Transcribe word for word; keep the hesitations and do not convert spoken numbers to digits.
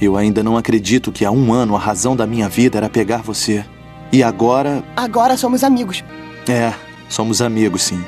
Eu ainda não acredito que há um ano a razão da minha vida era pegar você. E agora... Agora somos amigos. É, somos amigos, sim.